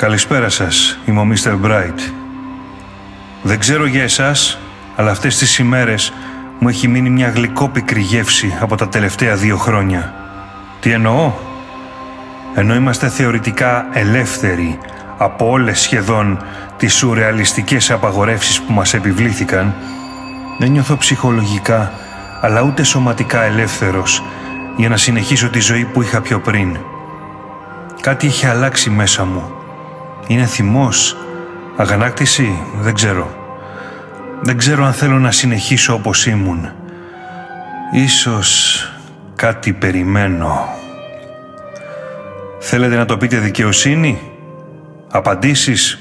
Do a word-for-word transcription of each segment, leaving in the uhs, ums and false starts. Καλησπέρα σας, είμαι ο μίστερ Bright. Δεν ξέρω για εσάς, αλλά αυτές τις ημέρες μου έχει μείνει μια γλυκόπικρη γεύση από τα τελευταία δύο χρόνια. Τι εννοώ? Ενώ είμαστε θεωρητικά ελεύθεροι από όλες σχεδόν τις σουρεαλιστικές απαγορεύσεις που μας επιβλήθηκαν, δεν νιώθω ψυχολογικά, αλλά ούτε σωματικά ελεύθερος για να συνεχίσω τη ζωή που είχα πιο πριν. Κάτι έχει αλλάξει μέσα μου. Είναι θυμός, αγανάκτηση, δεν ξέρω. Δεν ξέρω αν θέλω να συνεχίσω όπως ήμουν. Ίσως κάτι περιμένω. Θέλετε να το πείτε δικαιοσύνη, απαντήσεις,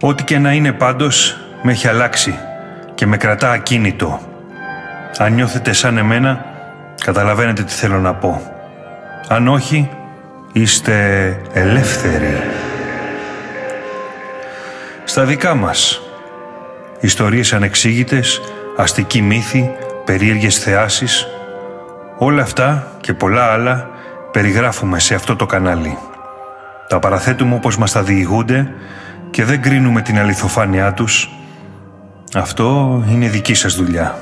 ό,τι και να είναι πάντως, με έχει αλλάξει και με κρατά ακίνητο. Αν νιώθετε σαν εμένα, καταλαβαίνετε τι θέλω να πω. Αν όχι, είστε ελεύθεροι. Στα δικά μας. Ιστορίες ανεξήγητες, αστικοί μύθοι, περίεργες θεάσεις. Όλα αυτά και πολλά άλλα περιγράφουμε σε αυτό το κανάλι. Τα παραθέτουμε όπως μας τα διηγούνται και δεν κρίνουμε την αληθοφάνειά τους. Αυτό είναι δική σας δουλειά.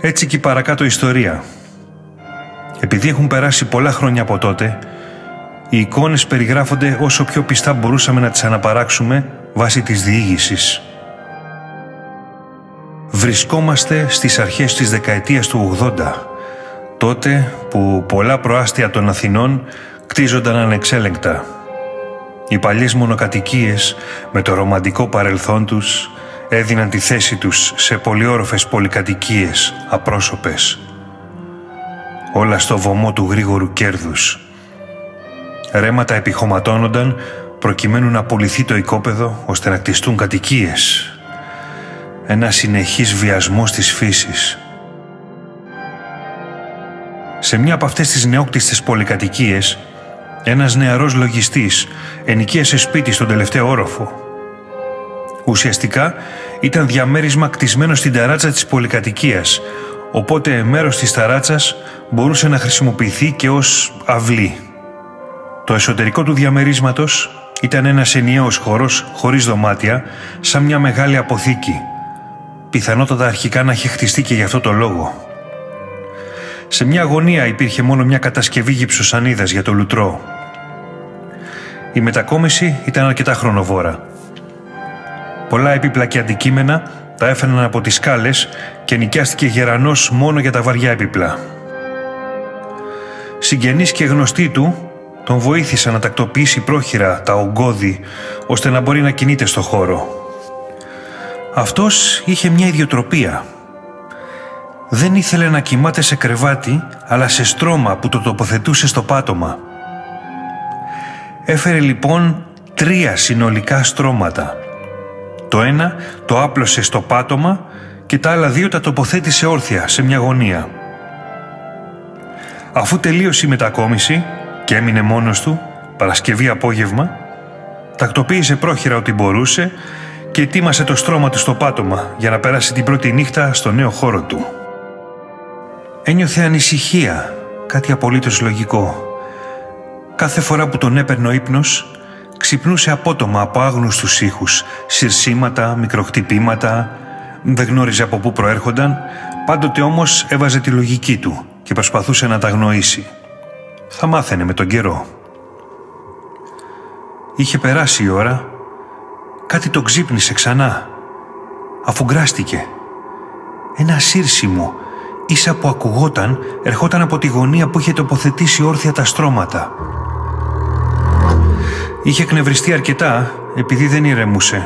Έτσι και η παρακάτω ιστορία. Επειδή έχουν περάσει πολλά χρόνια από τότε, οι εικόνες περιγράφονται όσο πιο πιστά μπορούσαμε να τις αναπαράξουμε βάσει της διήγησης. Βρισκόμαστε στις αρχές της δεκαετίας του ογδόντα, τότε που πολλά προάστια των Αθηνών κτίζονταν ανεξέλεγκτα. Οι παλιές μονοκατοικίες με το ρομαντικό παρελθόν τους έδιναν τη θέση τους σε πολυόροφες πολυκατοικίες απρόσωπες. Όλα στο βωμό του γρήγορου κέρδους. Ρέματα επιχωματώνονταν προκειμένου να πουληθεί το οικόπεδο ώστε να κτιστούν κατοικίες. Ένα συνεχής βιασμός της φύσης. Σε μια από αυτές τις νεόκτιστες πολυκατοικίες, ένας νεαρός λογιστής ενοικίασε σπίτι στον τελευταίο όροφο. Ουσιαστικά ήταν διαμέρισμα κτισμένο στην ταράτσα της πολυκατοικίας, οπότε μέρος της ταράτσας μπορούσε να χρησιμοποιηθεί και ως αυλή. Το εσωτερικό του διαμερίσματος ήταν ένας ενιαίος χώρος χωρίς δωμάτια, σαν μια μεγάλη αποθήκη. Πιθανότατα αρχικά να είχε χτιστεί και γι' αυτό το λόγο. Σε μια γωνία υπήρχε μόνο μια κατασκευή γυψοσανίδας για το λουτρό. Η μετακόμιση ήταν αρκετά χρονοβόρα. Πολλά επιπλακή αντικείμενα τα έφερναν από τις σκάλες και νοικιάστηκε γερανός μόνο για τα βαριά επιπλά. Συγγενείς και γνωστοί του τον βοήθησαν να τακτοποιήσει πρόχειρα τα ογκώδη ώστε να μπορεί να κινείται στο χώρο. Αυτός είχε μια ιδιοτροπία. Δεν ήθελε να κοιμάται σε κρεβάτι, αλλά σε στρώμα που το τοποθετούσε στο πάτωμα. Έφερε λοιπόν τρία συνολικά στρώματα. Το ένα το άπλωσε στο πάτωμα και τα άλλα δύο τα τοποθέτησε όρθια σε μια γωνία. Αφού τελείωσε η μετακόμιση και έμεινε μόνος του, Παρασκευή απόγευμα, τακτοποίησε πρόχειρα ό,τι μπορούσε και ετοίμασε το στρώμα του στο πάτωμα για να περάσει την πρώτη νύχτα στο νέο χώρο του. Ένιωθε ανησυχία, κάτι απολύτως λογικό. Κάθε φορά που τον έπαιρνε ο ύπνος, ξυπνούσε απότομα από άγνωστους ήχους, συρσίματα, μικροκτυπήματα, δεν γνώριζε από πού προέρχονταν, πάντοτε όμως έβαζε τη λογική του και προσπαθούσε να τα αγνοήσει. Θα μάθαινε με τον καιρό. Είχε περάσει η ώρα, κάτι τον ξύπνησε ξανά. Αφουγκράστηκε. Ένα σύρσιμο, ίσα που ακουγόταν, ερχόταν από τη γωνία που είχε τοποθετήσει όρθια τα στρώματα. Είχε εκνευριστεί αρκετά επειδή δεν ηρεμούσε.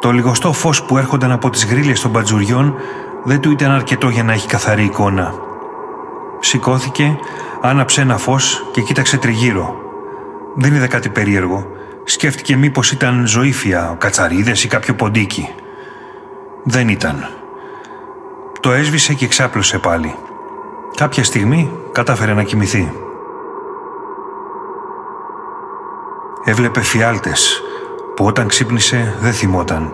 Το λιγοστό φως που έρχονταν από τις γρίλες των μπατζουριών δεν του ήταν αρκετό για να έχει καθαρή εικόνα. Σηκώθηκε, άναψε ένα φως και κοίταξε τριγύρω. Δεν είδε κάτι περίεργο. Σκέφτηκε μήπως ήταν ζωήφια, κατσαρίδες ή κάποιο ποντίκι. Δεν ήταν. Το έσβησε και ξάπλωσε πάλι. Κάποια στιγμή κατάφερε να κοιμηθεί. Έβλεπε φιάλτες που όταν ξύπνησε δεν θυμόταν.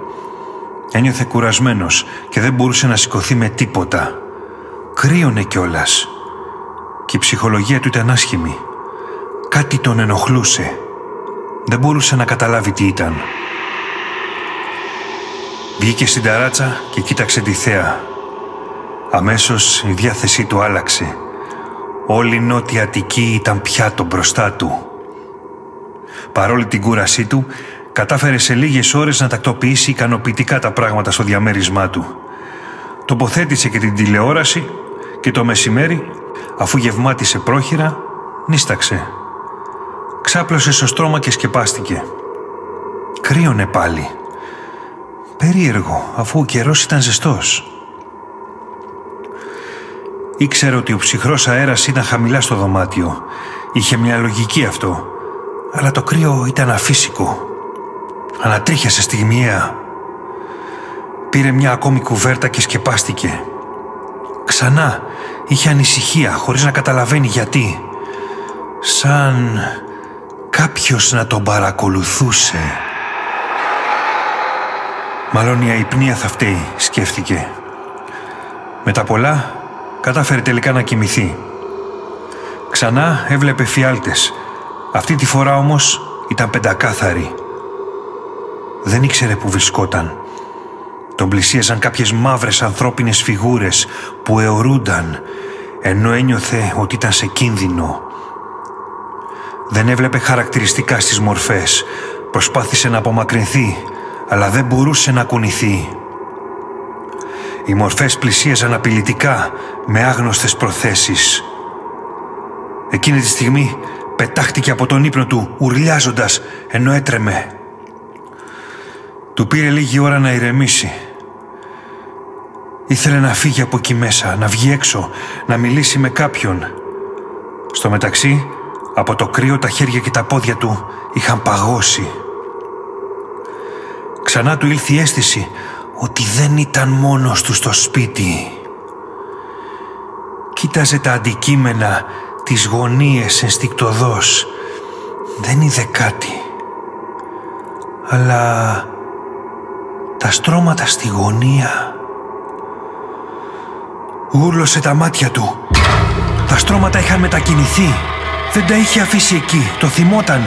Ένιωθε κουρασμένος και δεν μπορούσε να σηκωθεί με τίποτα. Κρύωνε κιόλας. Και η ψυχολογία του ήταν άσχημη. Κάτι τον ενοχλούσε. Δεν μπορούσε να καταλάβει τι ήταν. Βγήκε στην ταράτσα και κοίταξε τη θέα. Αμέσως η διάθεσή του άλλαξε. Όλη η Νότια Αττική ήταν πια τον μπροστά του. Παρόλη την κούρασή του, κατάφερε σε λίγες ώρες να τακτοποιήσει ικανοποιητικά τα πράγματα στο διαμέρισμά του. Τοποθέτησε και την τηλεόραση και το μεσημέρι, αφού γευμάτισε πρόχειρα, νίσταξε. Ξάπλωσε στο στρώμα και σκεπάστηκε. Κρύωνε πάλι. Περίεργο, αφού ο καιρός ήταν ζεστός. Ήξερε ότι ο ψυχρός αέρας ήταν χαμηλά στο δωμάτιο. Είχε μια λογική αυτό, αλλά το κρύο ήταν αφύσικο. Ανατρίχιασε στιγμιαία. Πήρε μια ακόμη κουβέρτα και σκεπάστηκε. Ξανά είχε ανησυχία, χωρίς να καταλαβαίνει γιατί. Σαν κάποιος να τον παρακολουθούσε. Μάλλον η αϊπνία θα φταίει, σκέφτηκε. Μετά πολλά, κατάφερε τελικά να κοιμηθεί. Ξανά έβλεπε φιάλτες. Αυτή τη φορά όμως ήταν πεντακάθαρη. Δεν ήξερε που βρισκόταν. Τον πλησίαζαν κάποιες μαύρες ανθρώπινες φιγούρες που αιωρούνταν, ενώ ένιωθε ότι ήταν σε κίνδυνο. Δεν έβλεπε χαρακτηριστικά στις μορφές. Προσπάθησε να απομακρυνθεί, αλλά δεν μπορούσε να κουνηθεί. Οι μορφές πλησίαζαν απειλητικά, με άγνωστες προθέσεις. Εκείνη τη στιγμή πετάχτηκε από τον ύπνο του, ουρλιάζοντας, ενώ έτρεμε. Του πήρε λίγη ώρα να ηρεμήσει. Ήθελε να φύγει από εκεί μέσα, να βγει έξω, να μιλήσει με κάποιον. Στο μεταξύ, από το κρύο τα χέρια και τα πόδια του είχαν παγώσει. Ξανά του ήλθε η αίσθηση ότι δεν ήταν μόνος του στο σπίτι. Κοίταζε τα αντικείμενα, τις γωνίες ενστικτωδώς. Δεν είδε κάτι. Αλλά τα στρώματα στη γωνία... Γούρλωσε τα μάτια του. Τα στρώματα είχαν μετακινηθεί. Δεν τα είχε αφήσει εκεί. Το θυμόταν.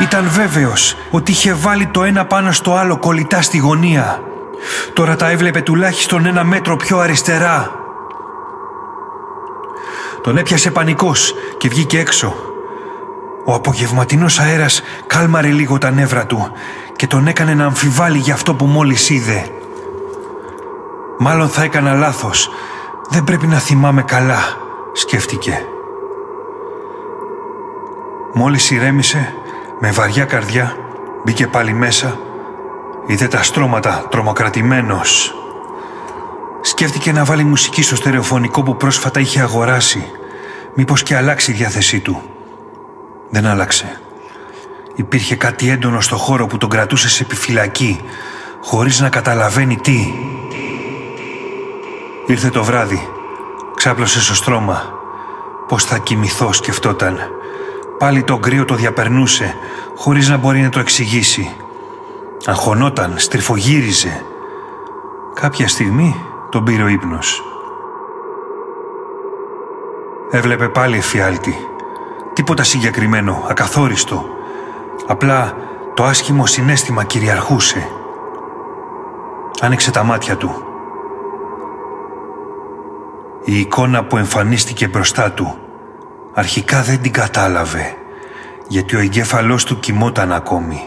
Ήταν βέβαιος ότι είχε βάλει το ένα πάνω στο άλλο κολλητά στη γωνία. Τώρα τα έβλεπε τουλάχιστον ένα μέτρο πιο αριστερά. Τον έπιασε πανικός και βγήκε έξω. Ο απογευματινός αέρας κάλμαρε λίγο τα νεύρα του και τον έκανε να αμφιβάλλει για αυτό που μόλις είδε. «Μάλλον θα έκανα λάθος. Δεν πρέπει να θυμάμαι καλά», σκέφτηκε. Μόλις ηρέμησε, με βαριά καρδιά, μπήκε πάλι μέσα. Είδε τα στρώματα, τρομοκρατημένος. Σκέφτηκε να βάλει μουσική στο στερεοφωνικό που πρόσφατα είχε αγοράσει. Μήπως και αλλάξει η διάθεσή του. Δεν άλλαξε. Υπήρχε κάτι έντονο στο χώρο που τον κρατούσε σε επιφυλακή, χωρίς να καταλαβαίνει τι. Ήρθε το βράδυ. Ξάπλωσε στο στρώμα. Πώς θα κοιμηθώ, σκεφτόταν. Πάλι τον κρύο το διαπερνούσε, χωρίς να μπορεί να το εξηγήσει. Αγχωνόταν, στριφογύριζε. Κάποια στιγμή τον πήρε ο ύπνος. Έβλεπε πάλι εφιάλτη. Τίποτα συγκεκριμένο, ακαθόριστο. Απλά το άσχημο συναίσθημα κυριαρχούσε. Άνοιξε τα μάτια του. Η εικόνα που εμφανίστηκε μπροστά του αρχικά δεν την κατάλαβε, γιατί ο εγκέφαλός του κοιμόταν ακόμη.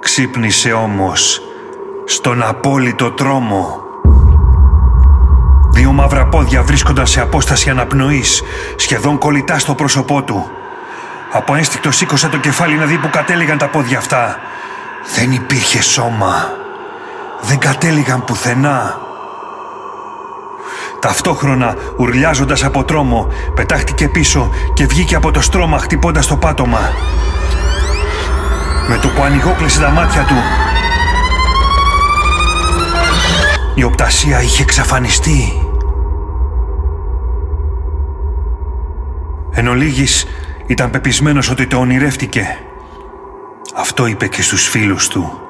Ξύπνησε όμως στον απόλυτο τρόμο. Δύο μαύρα πόδια βρίσκονταν σε απόσταση αναπνοής, σχεδόν κολλητά στο πρόσωπό του. Από ένστικτο σήκωσε το κεφάλι να δει που κατέληγαν τα πόδια αυτά. Δεν υπήρχε σώμα. Δεν κατέληγαν πουθενά. Ταυτόχρονα, ουρλιάζοντας από τρόμο, πετάχτηκε πίσω και βγήκε από το στρώμα χτυπώντας το πάτωμα. Με το που ανοιγόκλεισε τα μάτια του, η οπτασία είχε εξαφανιστεί. Εν ολίγης, ήταν πεπισμένος ότι το ονειρεύτηκε. Αυτό είπε και στους φίλους του.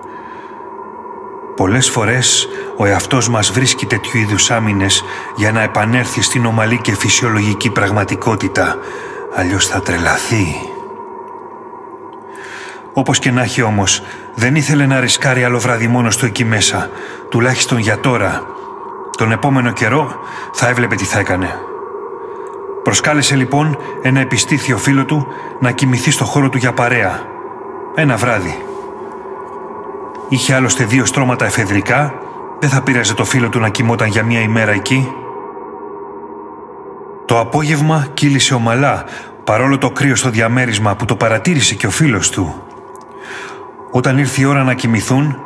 Πολλές φορές ο εαυτός μας βρίσκει τέτοιου είδους άμυνες για να επανέλθει στην ομαλή και φυσιολογική πραγματικότητα, αλλιώς θα τρελαθεί. Όπως και να έχει όμως, δεν ήθελε να ρισκάρει άλλο βράδυ μόνος του εκεί μέσα, τουλάχιστον για τώρα. Τον επόμενο καιρό θα έβλεπε τι θα έκανε. Προσκάλεσε λοιπόν ένα επιστήθιο φίλο του να κοιμηθεί στο χώρο του για παρέα. Ένα βράδυ. Είχε άλλωστε δύο στρώματα εφεδρικά, δεν θα πείραζε το φίλο του να κοιμόταν για μία ημέρα εκεί. Το απόγευμα κύλησε ομαλά, παρόλο το κρύο στο διαμέρισμα που το παρατήρησε και ο φίλος του. Όταν ήρθε η ώρα να κοιμηθούν,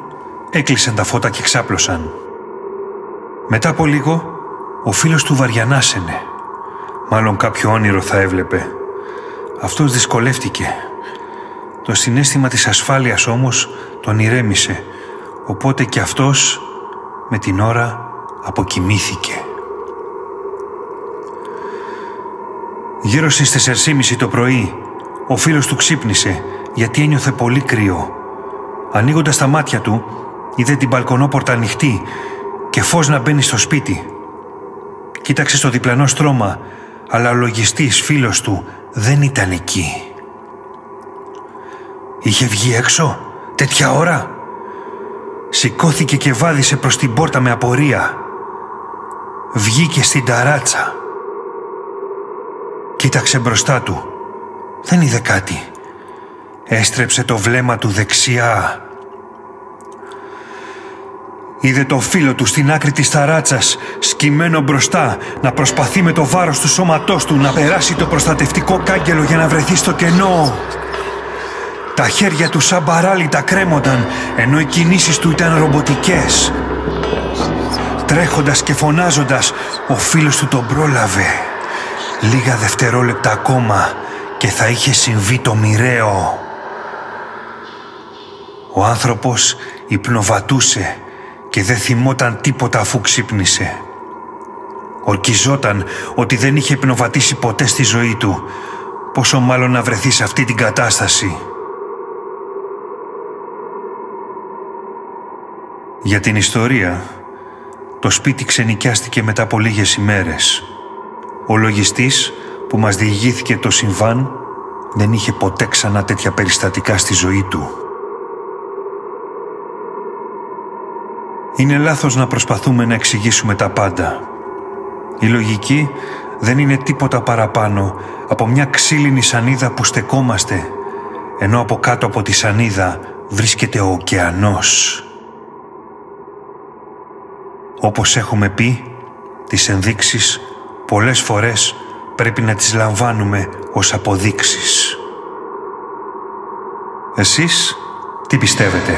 έκλεισαν τα φώτα και ξάπλωσαν. Μετά από λίγο, ο φίλος του βαριανάσαινε. Μάλλον κάποιο όνειρο θα έβλεπε. Αυτός δυσκολεύτηκε. Το συναίσθημα της ασφάλειας όμως τον ηρέμησε, οπότε και αυτός με την ώρα αποκοιμήθηκε. Γύρω στις τέσσερις και μισή το πρωί, ο φίλος του ξύπνησε γιατί ένιωθε πολύ κρύο. Ανοίγοντας τα μάτια του, είδε την μπαλκονόπορτα ανοιχτή και φως να μπαίνει στο σπίτι. Κοίταξε στο διπλανό στρώμα, αλλά ο λογιστής φίλος του δεν ήταν εκεί. Είχε βγει έξω, τέτοια ώρα. Σηκώθηκε και βάδισε προς την πόρτα με απορία. Βγήκε στην ταράτσα. Κοίταξε μπροστά του. Δεν είδε κάτι. Έστρεψε το βλέμμα του δεξιά. Είδε το φίλο του στην άκρη της ταράτσας, σκυμμένο μπροστά, να προσπαθεί με το βάρος του σώματός του να περάσει το προστατευτικό κάγκελο για να βρεθεί στο κενό. Τα χέρια του σαν παράλυτα κρέμονταν, ενώ οι κινήσεις του ήταν ρομποτικές. Τρέχοντας και φωνάζοντας, ο φίλος του τον πρόλαβε. Λίγα δευτερόλεπτα ακόμα και θα είχε συμβεί το μοιραίο. Ο άνθρωπος υπνοβατούσε και δεν θυμόταν τίποτα αφού ξύπνησε. Ορκιζόταν ότι δεν είχε υπνοβατήσει ποτέ στη ζωή του, πόσο μάλλον να βρεθεί σε αυτή την κατάσταση. Για την ιστορία, το σπίτι ξενοικιάστηκε μετά από λίγες ημέρες. Ο λογιστής που μας διηγήθηκε το συμβάν δεν είχε ποτέ ξανά τέτοια περιστατικά στη ζωή του. Είναι λάθος να προσπαθούμε να εξηγήσουμε τα πάντα. Η λογική δεν είναι τίποτα παραπάνω από μια ξύλινη σανίδα που στεκόμαστε, ενώ από κάτω από τη σανίδα βρίσκεται ο ωκεανός. Όπως έχουμε πει, τις ενδείξεις πολλές φορές πρέπει να τις λαμβάνουμε ως αποδείξεις. Εσείς τι πιστεύετε;